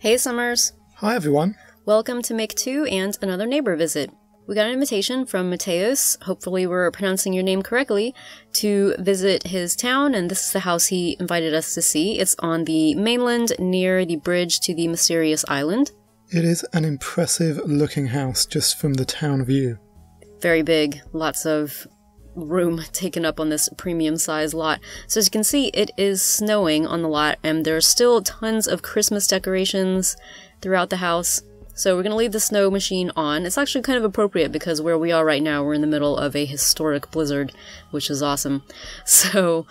Hey Summers! Hi everyone! Welcome to Make Two and another neighbor visit. We got an invitation from Mateus, hopefully we're pronouncing your name correctly, to visit his town, and this is the house he invited us to see. It's on the mainland near the bridge to the mysterious island. It is an impressive looking house just from the town view. Very big, lots of room taken up on this premium size lot. So as you can see, it is snowing on the lot, and there are still tons of Christmas decorations throughout the house. So we're going to leave the snow machine on. It's actually kind of appropriate because where we are right now, we're in the middle of a historic blizzard, which is awesome. So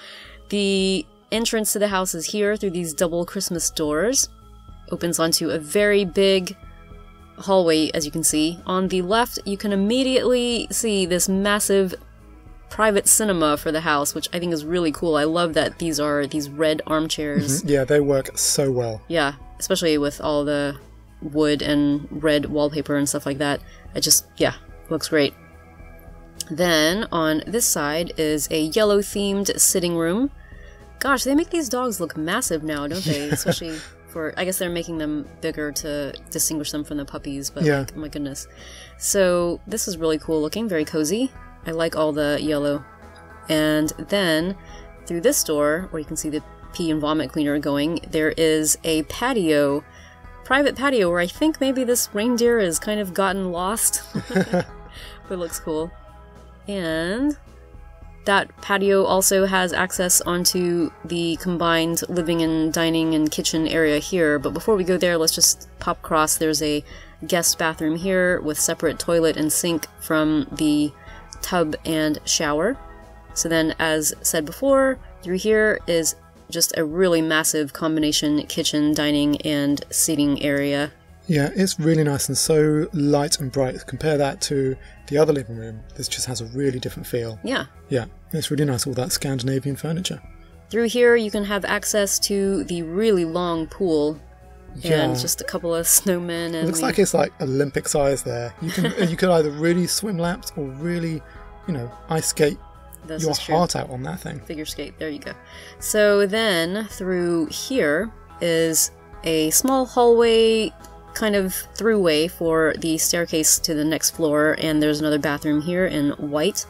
the entrance to the house is here through these double Christmas doors. Opens onto a very big hallway, as you can see. On the left, you can immediately see this massive private cinema for the house, which I think is really cool. I love that these are these red armchairs. Yeah, they work so well. Yeah, especially with all the wood and red wallpaper and stuff like that. It just, yeah, looks great. Then on this side is a yellow themed sitting room. Gosh, they make these dogs look massive now, don't they? Especially for, I guess they're making them bigger to distinguish them from the puppies, but yeah. Like, oh my goodness. So this is really cool looking, very cozy. I like all the yellow. And then through this door, where you can see the pee and vomit cleaner going, there is a patio, private patio, where I think maybe this reindeer has kind of gotten lost. But it looks cool. And that patio also has access onto the combined living and dining and kitchen area here. But before we go there, let's just pop across. There's a guest bathroom here with separate toilet and sink from the tub and shower. So then, as said before, through here is just a really massive combination kitchen, dining, and seating area. Yeah, it's really nice and so light and bright. Compare that to the other living room. This just has a really different feel. Yeah. Yeah, it's really nice, all that Scandinavian furniture. Through here you can have access to the really long pool. Yeah. And just a couple of snowmen. And looks like it's like Olympic size there. You can you could either really swim laps or really, you know, ice skate your heart out on that thing. Figure skate, there you go. So then through here is a small hallway, kind of throughway for the staircase to the next floor, and there's another bathroom here in white.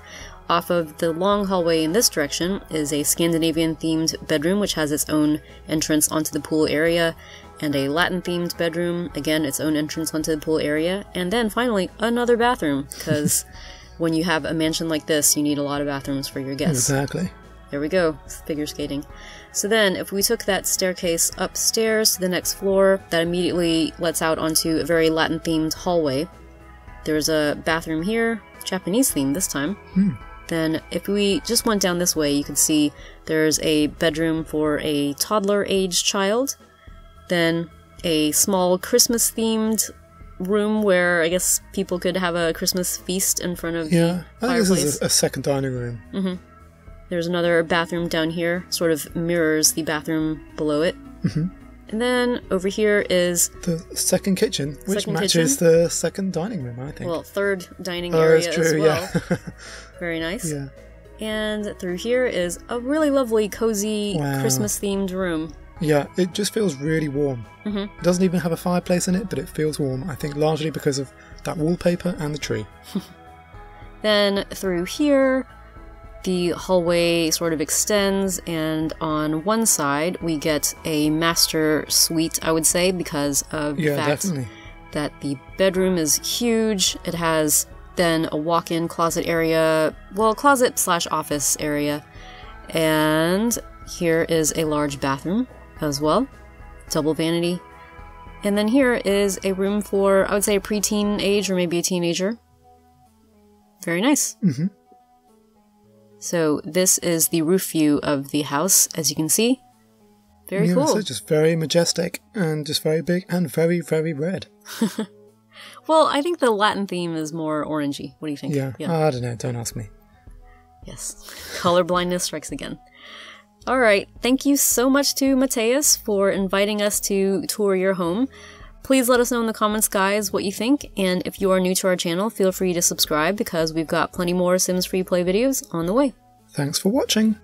Off of the long hallway in this direction is a Scandinavian themed bedroom, which has its own entrance onto the pool area, and a Latin-themed bedroom, again, its own entrance onto the pool area, and then finally another bathroom, because when you have a mansion like this, you need a lot of bathrooms for your guests. Exactly. There we go, figure skating. So then, if we took that staircase upstairs to the next floor, that immediately lets out onto a very Latin-themed hallway. There's a bathroom here, Japanese-themed this time. Then if we just went down this way, you could see there's a bedroom for a toddler-aged child. Then a small Christmas-themed room where I guess people could have a Christmas feast in front of the fireplace. This is a second dining room. There's another bathroom down here, sort of mirrors the bathroom below it. And then over here is the second kitchen, which matches the second dining room, I think. Well, third dining area as well. Yeah. Very nice. Yeah. And through here is a really lovely, cozy, Christmas-themed room. Yeah, it just feels really warm. It doesn't even have a fireplace in it, but it feels warm, I think largely because of that wallpaper and the tree. Then through here, the hallway sort of extends, and on one side we get a master suite, I would say, because of the fact that the bedroom is huge. It has then a walk-in closet area, well, closet slash office area, and here is a large bathroom as well, double vanity. And then here is a room for, I would say, a preteen age or maybe a teenager. Very nice. So this is the roof view of the house, as you can see. Very cool. So just very majestic and just very big and very, very red. Well, I think the Latin theme is more orangey. What do you think? Yeah. I don't know. Don't ask me. Yes. Color blindness strikes again. All right. Thank you so much to Mateus for inviting us to tour your home. Please let us know in the comments, guys, what you think, and if you are new to our channel, feel free to subscribe because we've got plenty more Sims FreePlay videos on the way. Thanks for watching!